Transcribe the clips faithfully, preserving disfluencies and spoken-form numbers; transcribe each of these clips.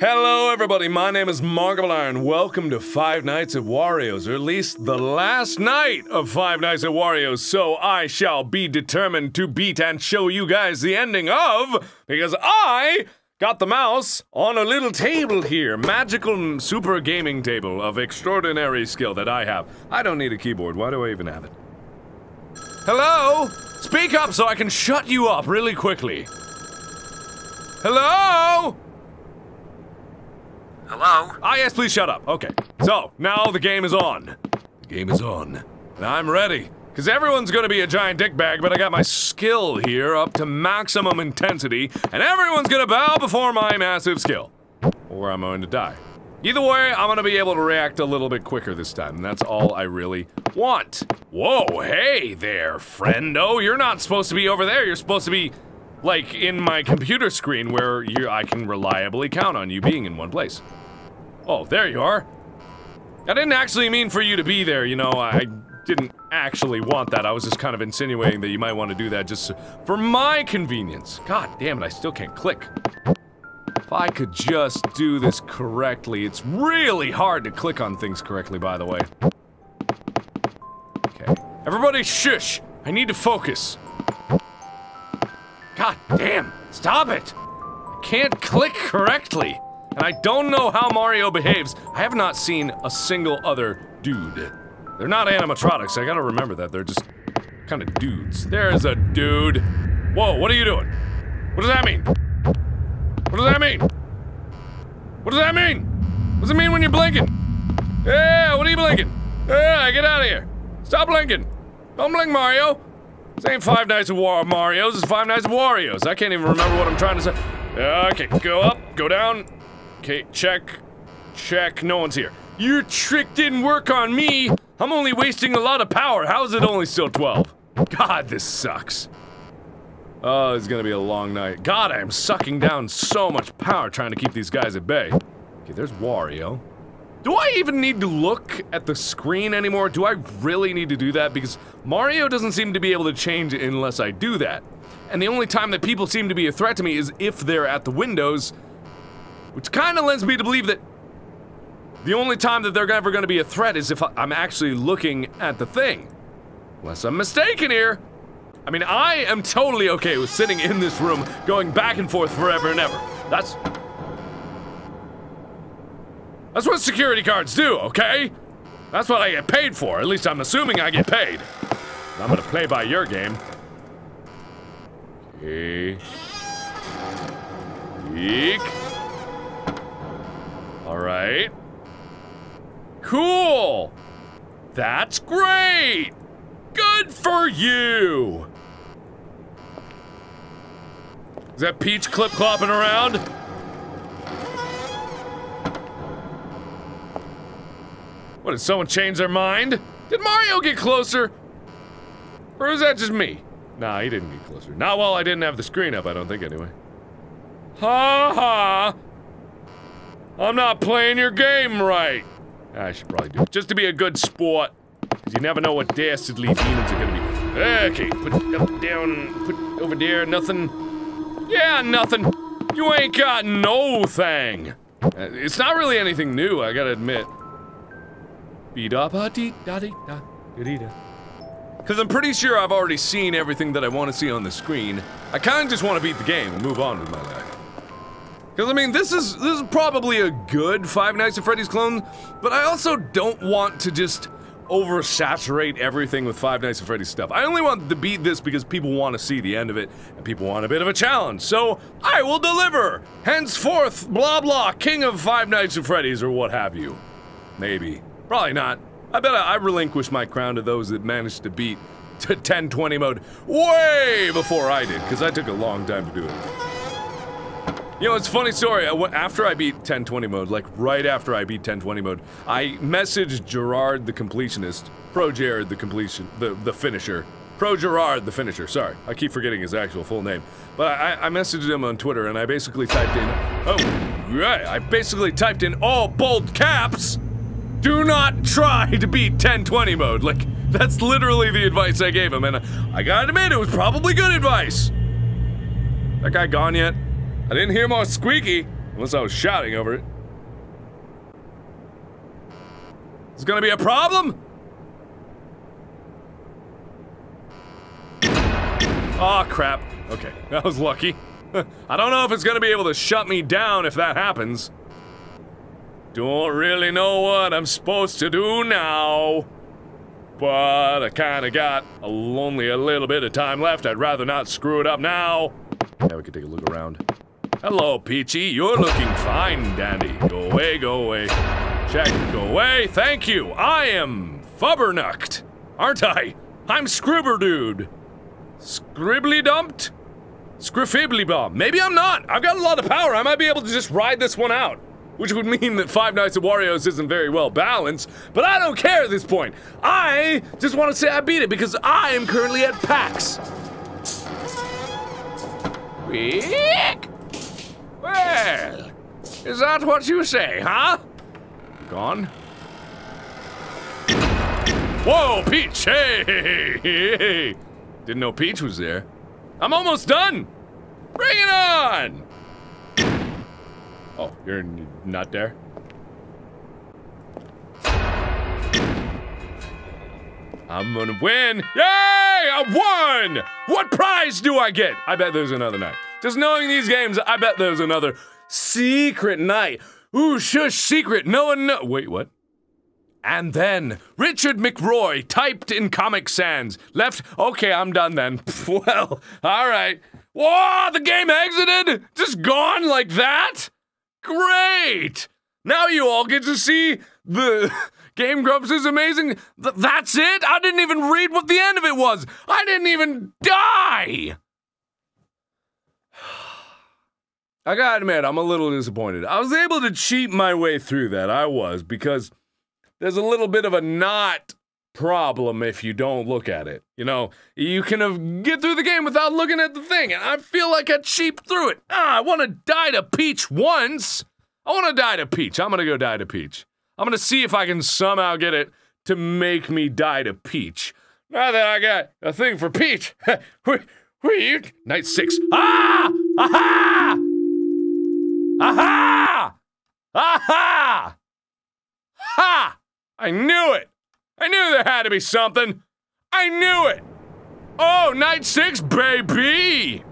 Hello everybody, my name is Markiplier and welcome to Five Nights at Wario's, or at least the last night of Five Nights at Wario's, so I shall be determined to beat and show you guys the ending of, because I got the mouse on a little table here, magical super gaming table of extraordinary skill that I have. I don't need a keyboard, why do I even have it? Hello? Speak up so I can shut you up really quickly. Hello? Hello? Ah, yes, please shut up. Okay. So, now the game is on. The game is on. And I'm ready. Because everyone's gonna be a giant dickbag, but I got my skill here up to maximum intensity, and everyone's gonna bow before my massive skill. Or I'm going to die. Either way, I'm gonna be able to react a little bit quicker this time, and that's all I really want. Whoa, hey there, friendo. You're not supposed to be over there. You're supposed to be, like, in my computer screen where you, I can reliably count on you being in one place. Oh, there you are. I didn't actually mean for you to be there, you know, I didn't actually want that. I was just kind of insinuating that you might want to do that just for my convenience. God damn it, I still can't click. If I could just do this correctly. It's really hard to click on things correctly, by the way. Okay. Everybody shush! I need to focus. God damn, stop it! I can't click correctly. And I don't know how Mario behaves. I have not seen a single other dude. They're not animatronics, I gotta remember that. They're just kind of dudes. There's a dude. Whoa, what are you doing? What does that mean? What does that mean? What does that mean? What does it mean when you're blinking? Yeah, what are you blinking? Yeah, get out of here. Stop blinking. Don't blink, Mario. This ain't Five Nights at War Mario's, it's Five Nights at Wario's. I can't even remember what I'm trying to say. Okay, go up, go down. Okay, check, check, no one's here. Your trick didn't work on me! I'm only wasting a lot of power, how is it only still twelve? God, this sucks. Oh, it's gonna be a long night. God, I am sucking down so much power trying to keep these guys at bay. Okay, there's Wario. Do I even need to look at the screen anymore? Do I really need to do that? Because Mario doesn't seem to be able to change it unless I do that. And the only time that people seem to be a threat to me is if they're at the windows. Which kind of lends me to believe that the only time that they're ever going to be a threat is if I'm actually looking at the thing. Unless I'm mistaken here. I mean, I am totally okay with sitting in this room, going back and forth forever and ever. That's... That's what security guards do, okay? That's what I get paid for, at least I'm assuming I get paid. I'm gonna play by your game. Okay. Eek. Alright. Cool! That's great! Good for you! Is that Peach clip-clopping around? What, did someone change their mind? Did Mario get closer? Or is that just me? Nah, he didn't get closer. Not while I didn't have the screen up, I don't think, anyway. Ha ha! I'm not playing your game right. I should probably do it. Just to be a good sport. Because you never know what dastardly demons are gonna be. Okay, put up, down, put over there, nothing. Yeah, nothing. You ain't got no thing. Uh, it's not really anything new, I gotta admit. Because I'm pretty sure I've already seen everything that I want to see on the screen. I kind of just want to beat the game and move on with my life. Because, I mean, this is this is probably a good Five Nights at Freddy's clone, but I also don't want to just oversaturate everything with Five Nights at Freddy's stuff. I only want to beat this because people want to see the end of it, and people want a bit of a challenge, so I will deliver! Henceforth, blah blah, king of Five Nights at Freddy's, or what have you. Maybe. Probably not. I bet I, I relinquish my crown to those that managed to beat to ten twenty mode way before I did, because I took a long time to do it. You know, it's a funny story, I went, after I beat ten twenty mode, like right after I beat ten twenty mode, I messaged Gerard the completionist, ProJared the completion, the, the finisher, ProGerard the finisher, sorry, I keep forgetting his actual full name, but I, I messaged him on Twitter and I basically typed in, oh, right, I basically typed in all bold caps, do not try to beat ten twenty mode, like, that's literally the advice I gave him, and I, I gotta admit, it was probably good advice. That guy gone yet? I didn't hear more squeaky. Unless I was shouting over it. It's gonna be a problem? Aw, oh, crap. Okay, that was lucky. I don't know if it's gonna be able to shut me down if that happens. Don't really know what I'm supposed to do now. But I kinda got a only a little bit of time left. I'd rather not screw it up now. Yeah, we could take a look around. Hello, Peachy. You're looking fine, Dandy. Go away, go away. Check, go away. Thank you. I am fubbernucked, aren't I? I'm Scribber Dude. Scribbly dumped? Scriffibly bomb. Maybe I'm not. I've got a lot of power. I might be able to just ride this one out. Which would mean that Five Nights at Wario's isn't very well balanced, but I don't care at this point. I just want to say I beat it because I am currently at PAX. Weak? Well, is that what you say, huh? Gone? Whoa, Peach! Hey, hey, hey, hey! Didn't know Peach was there. I'm almost done! Bring it on! Oh, you're not there? I'm gonna win! Yay! I won! What prize do I get? I bet there's another night. Just knowing these games, I bet there's another secret night. Ooh, shush, secret, no one knows. Wait, what? And then, Richard McRoy typed in Comic Sans. Left, okay, I'm done then. Well, alright. Whoa, the game exited? Just gone like that? Great! Now you all get to see the Game Grumps is amazing. Th that's it? I didn't even read what the end of it was. I didn't even die. I gotta admit, I'm a little disappointed. I was able to cheat my way through that. I was, because there's a little bit of a not problem if you don't look at it. You know, you can get through the game without looking at the thing, and I feel like I cheaped through it. Ah, I want to die to Peach once. I want to die to Peach. I'm gonna go die to Peach. I'm gonna see if I can somehow get it to make me die to Peach. Now that I got a thing for Peach, where, where you? Night six. Ah! Aha! Aha! Aha! Ha! I knew it! I knew there had to be something! I knew it! Oh, night six, baby!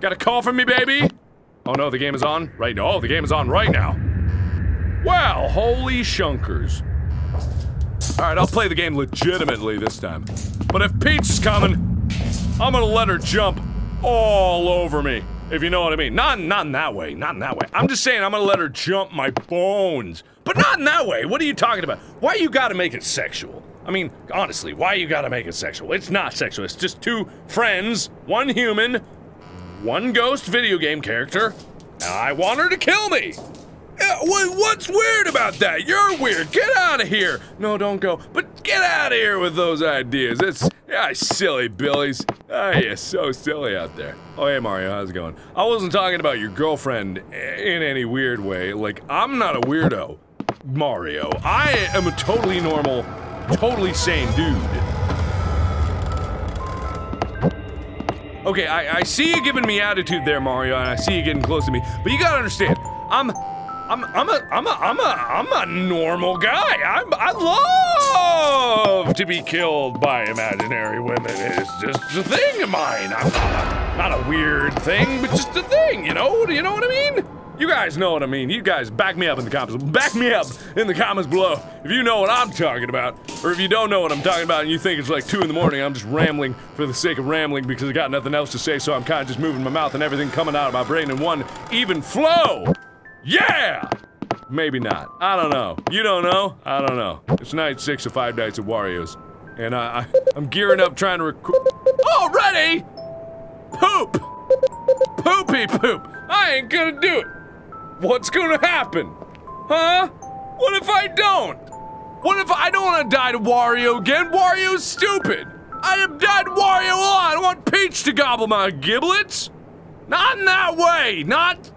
Got a call from me, baby? Oh no, the game is on? Right now. Oh, the game is on right now. Wow, holy shunkers. Alright, I'll play the game legitimately this time. But if Peach is coming, I'm gonna let her jump all over me. If you know what I mean. Not, not in that way, not in that way. I'm just saying I'm gonna let her jump my bones. But not in that way, what are you talking about? Why you gotta make it sexual? I mean, honestly, why you gotta make it sexual? It's not sexual, it's just two friends, one human, one ghost video game character, and I want her to kill me! Uh, wh what's weird about that? You're weird, get out of here! No, don't go, but get out of here with those ideas, it's... Ah, silly billies. Ah, you're so silly out there. Oh, hey, Mario, how's it going? I wasn't talking about your girlfriend in any weird way. Like, I'm not a weirdo, Mario. I am a totally normal, totally sane dude. Okay, I, I see you giving me attitude there, Mario, and I see you getting close to me. But you gotta understand, I'm... I'm, I'm a, I'm a, I'm a, I'm a normal guy. I'm, I love to be killed by imaginary women. It's just a thing of mine. I'm not, not a weird thing, but just a thing, you know? You know what I mean? You guys know what I mean. You guys back me up in the comments. Back me up in the comments below if you know what I'm talking about. Or if you don't know what I'm talking about and you think it's like two in the morning, I'm just rambling for the sake of rambling because I got nothing else to say, so I'm kind of just moving my mouth and everything coming out of my brain in one even flow. Yeah! Maybe not. I don't know. You don't know? I don't know. It's night six of Five Nights at Wario's. And I, I, I'm gearing up trying to record. Already? Poop! Poopy poop! I ain't gonna do it! What's gonna happen? Huh? What if I don't? What if I don't wanna die to Wario again? Wario's stupid! I have died Wario a lot! I don't want Peach to gobble my giblets! Not in that way! Not...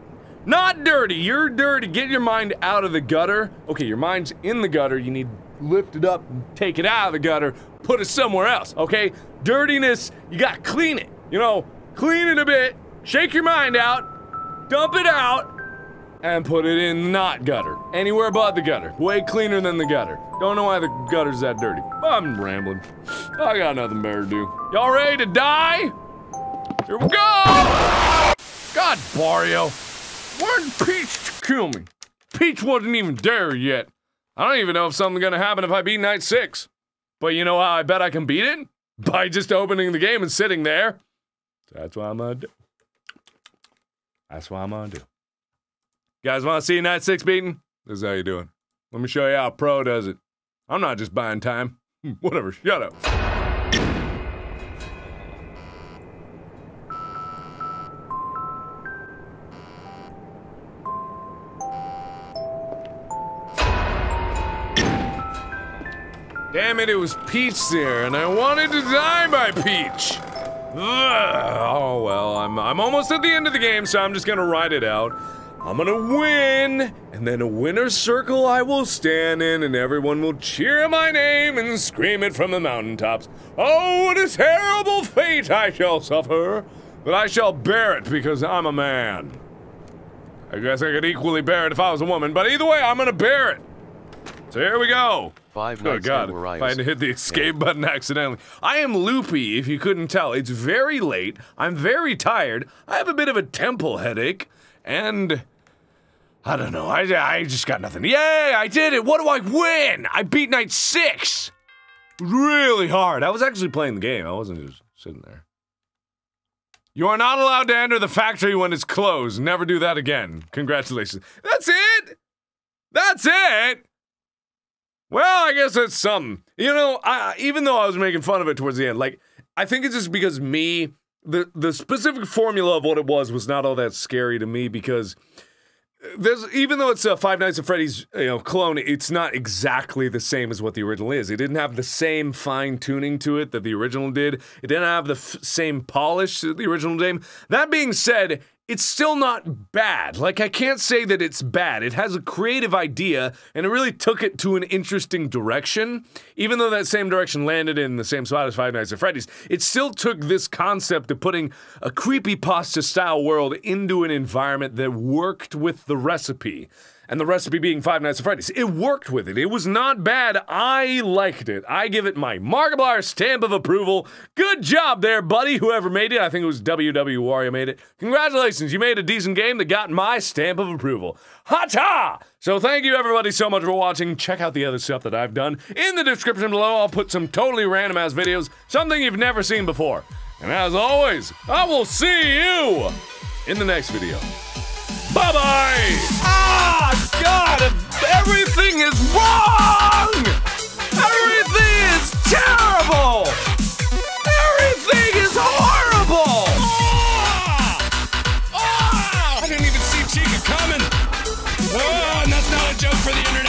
Not dirty, you're dirty. Get your mind out of the gutter. Okay, your mind's in the gutter. You need to lift it up and take it out of the gutter, put it somewhere else, okay? Dirtiness, you gotta clean it. You know, clean it a bit, shake your mind out, dump it out, and put it in not gutter. Anywhere but the gutter. Way cleaner than the gutter. Don't know why the gutter's that dirty. I'm rambling. I got nothing better to do. Y'all ready to die? Here we go! God, Wario. Why did Peach kill me? Peach wasn't even there yet. I don't even know if something's gonna happen if I beat night six. But you know how I bet I can beat it? By just opening the game and sitting there. That's what I'm gonna do. That's what I'm gonna do. You guys wanna see night six beaten? This is how you do it. Let me show you how pro does it. I'm not just buying time. Whatever, shut up. Damn it, it was Peach there, and I wanted to die by Peach! Ugh. Oh well, I'm, I'm almost at the end of the game, so I'm just gonna ride it out. I'm gonna win, and then a winner's circle I will stand in, and everyone will cheer my name and scream it from the mountaintops. Oh, what a terrible fate I shall suffer, but I shall bear it because I'm a man. I guess I could equally bear it if I was a woman, but either way, I'm gonna bear it. So here we go. Five Nights at Wario's. Oh God, if I had to hit the escape yeah. button accidentally. I am loopy, if you couldn't tell. It's very late, I'm very tired, I have a bit of a temple headache, and... I don't know, I, I just got nothing. Yay, I did it! What do I win? I beat night six! Really hard. I was actually playing the game, I wasn't just sitting there. You are not allowed to enter the factory when it's closed. Never do that again. Congratulations. That's it! That's it! Well, I guess that's something. You know, I, even though I was making fun of it towards the end, like, I think it's just because me, the, the specific formula of what it was was not all that scary to me because there's, even though it's a Five Nights at Freddy's, you know, clone, it's not exactly the same as what the original is. It didn't have the same fine-tuning to it that the original did. It didn't have the f same polish that the original did. That being said, it's still not bad. Like, I can't say that it's bad. It has a creative idea, and it really took it to an interesting direction. Even though that same direction landed in the same spot as Five Nights at Freddy's, it still took this concept of putting a creepypasta-style world into an environment that worked with the recipe. And the recipe being Five Nights at Freddy's. It worked with it. It was not bad. I liked it. I give it my Markiplier stamp of approval. Good job there, buddy, whoever made it. I think it was W W Wario made it. Congratulations, you made a decent game that got my stamp of approval. Ha-ta! So thank you everybody so much for watching. Check out the other stuff that I've done. In the description below, I'll put some totally random ass videos, something you've never seen before. And as always, I will see you in the next video. Bye-bye! Ah, God! Everything is wrong! Everything is terrible! Everything is horrible! Ah! Ah! I didn't even see Chica coming! Oh, and that's not a joke for the internet!